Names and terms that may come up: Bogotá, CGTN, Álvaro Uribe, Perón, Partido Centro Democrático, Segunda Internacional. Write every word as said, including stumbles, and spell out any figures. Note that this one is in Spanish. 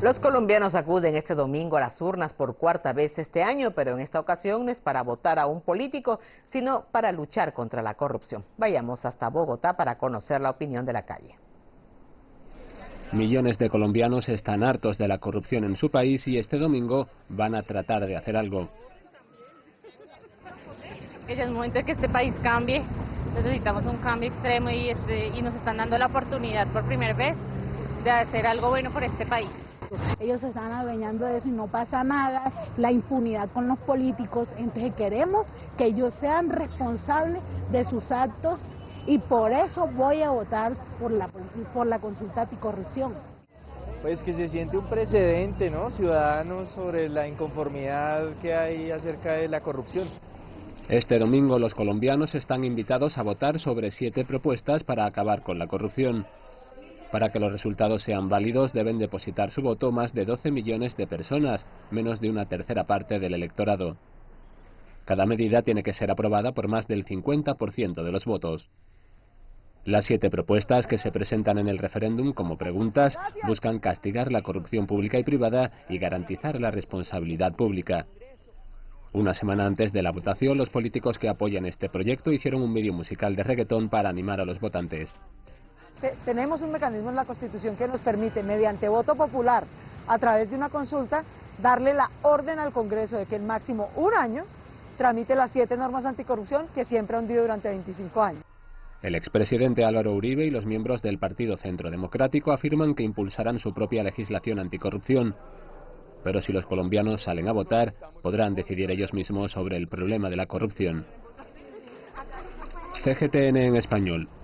Los colombianos acuden este domingo a las urnas por cuarta vez este año, pero en esta ocasión no es para votar a un político, sino para luchar contra la corrupción. Vayamos hasta Bogotá para conocer la opinión de la calle. Millones de colombianos están hartos de la corrupción en su país y este domingo van a tratar de hacer algo. En el momento en que este país cambie, necesitamos un cambio extremo y, este, y nos están dando la oportunidad por primera vez de hacer algo bueno por este país. Ellos se están adueñando de eso y no pasa nada, la impunidad con los políticos, entonces queremos que ellos sean responsables de sus actos y por eso voy a votar por la, por la consulta anticorrupción. Pues que se siente un precedente, ¿no?, ciudadano, sobre la inconformidad que hay acerca de la corrupción. Este domingo los colombianos están invitados a votar sobre siete propuestas para acabar con la corrupción. Para que los resultados sean válidos deben depositar su voto más de doce millones de personas, menos de una tercera parte del electorado. Cada medida tiene que ser aprobada por más del cincuenta por ciento de los votos. Las siete propuestas que se presentan en el referéndum como preguntas buscan castigar la corrupción pública y privada y garantizar la responsabilidad pública. Una semana antes de la votación, los políticos que apoyan este proyecto hicieron un vídeo musical de reggaetón para animar a los votantes. Tenemos un mecanismo en la Constitución que nos permite, mediante voto popular, a través de una consulta, darle la orden al Congreso de que en máximo un año tramite las siete normas anticorrupción que siempre ha hundido durante veinticinco años. El expresidente Álvaro Uribe y los miembros del Partido Centro Democrático afirman que impulsarán su propia legislación anticorrupción. Pero si los colombianos salen a votar, podrán decidir ellos mismos sobre el problema de la corrupción. C G T N en español.